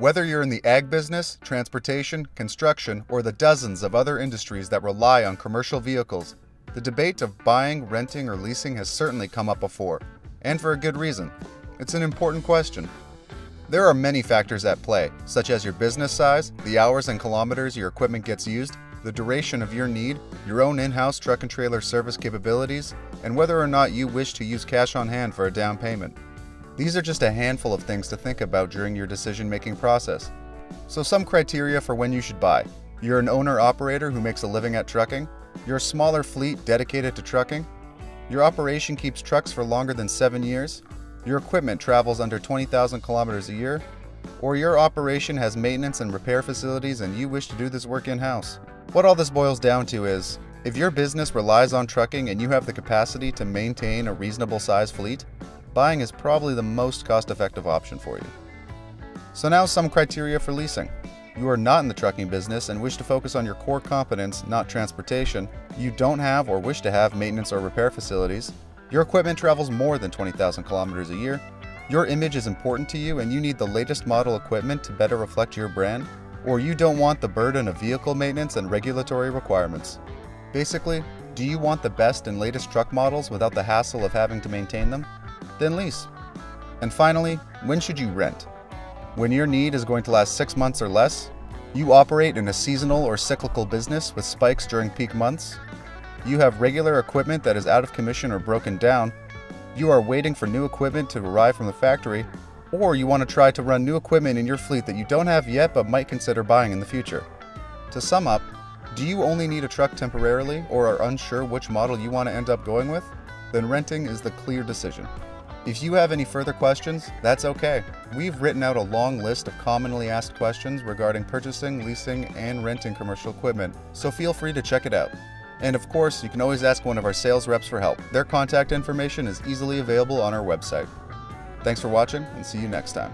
Whether you're in the ag business, transportation, construction, or the dozens of other industries that rely on commercial vehicles, the debate of buying, renting, or leasing has certainly come up before, and for a good reason. It's an important question. There are many factors at play, such as your business size, the hours and kilometers your equipment gets used, the duration of your need, your own in-house truck and trailer service capabilities, and whether or not you wish to use cash on hand for a down payment. These are just a handful of things to think about during your decision-making process. So some criteria for when you should buy. You're an owner-operator who makes a living at trucking. You're a smaller fleet dedicated to trucking. Your operation keeps trucks for longer than 7 years. Your equipment travels under 20,000 kilometers a year. Or your operation has maintenance and repair facilities and you wish to do this work in-house. What all this boils down to is, if your business relies on trucking and you have the capacity to maintain a reasonable-sized fleet, buying is probably the most cost-effective option for you. So now some criteria for leasing. You are not in the trucking business and wish to focus on your core competence, not transportation. You don't have or wish to have maintenance or repair facilities. Your equipment travels more than 20,000 kilometers a year. Your image is important to you and you need the latest model equipment to better reflect your brand. Or you don't want the burden of vehicle maintenance and regulatory requirements. Basically, do you want the best and latest truck models without the hassle of having to maintain them? Then lease. And finally, when should you rent? When your need is going to last 6 months or less, you operate in a seasonal or cyclical business with spikes during peak months, you have regular equipment that is out of commission or broken down, you are waiting for new equipment to arrive from the factory, or you want to try to run new equipment in your fleet that you don't have yet but might consider buying in the future. To sum up, do you only need a truck temporarily or are unsure which model you want to end up going with? Then renting is the clear decision. If you have any further questions, that's okay. We've written out a long list of commonly asked questions regarding purchasing, leasing, and renting commercial equipment, so feel free to check it out. And of course, you can always ask one of our sales reps for help. Their contact information is easily available on our website. Thanks for watching, and see you next time.